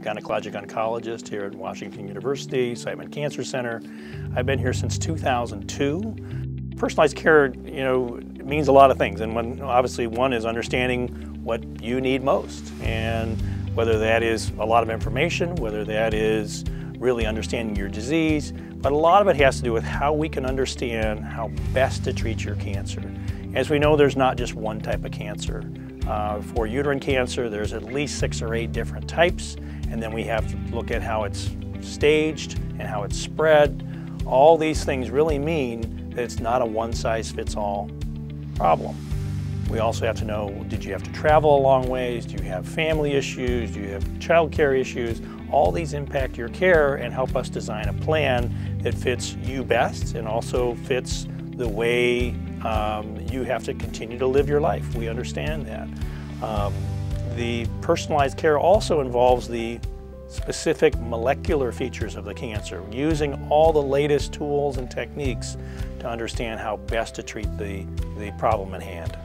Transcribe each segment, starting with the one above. gynecologic oncologist here at Washington University, Siteman Cancer Center. I've been here since 2002. Personalized care, means a lot of things, and obviously one is understanding what you need most, and whether that is a lot of information, whether that is really understanding your disease, but a lot of it has to do with how we can understand how best to treat your cancer. As we know, there's not just one type of cancer. For uterine cancer, there's at least 6 or 8 different types, and then we have to look at how it's staged and how it's spread. All these things really mean that it's not a one-size-fits-all problem. We also have to know, did you have to travel a long ways? Do you have family issues? Do you have childcare issues? All these impact your care and help us design a plan that fits you best and also fits the way you have to continue to live your life. We understand that. The personalized care also involves the specific molecular features of the cancer, using all the latest tools and techniques to understand how best to treat the problem at hand.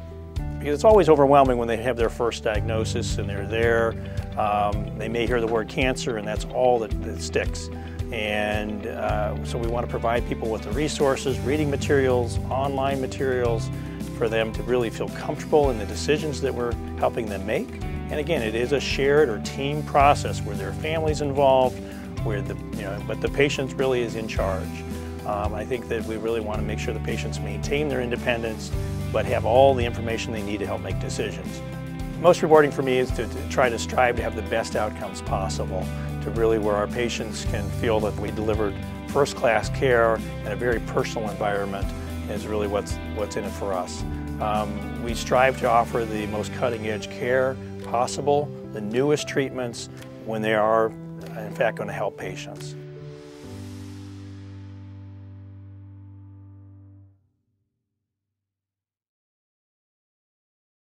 Because it's always overwhelming when they have their first diagnosis and they're there. They may hear the word cancer and that's all that sticks. And so we want to provide people with the resources, reading materials, online materials, for them to really feel comfortable in the decisions that we're helping them make. And again, it is a shared or team process where there are families involved, where but the patient really is in charge. I think that we really want to make sure the patients maintain their independence, but have all the information they need to help make decisions. Most rewarding for me is to try to strive to have the best outcomes possible, to really where our patients can feel that we delivered first-class care in a very personal environment is really what's in it for us. We strive to offer the most cutting-edge care possible, the newest treatments, when they are in fact going to help patients.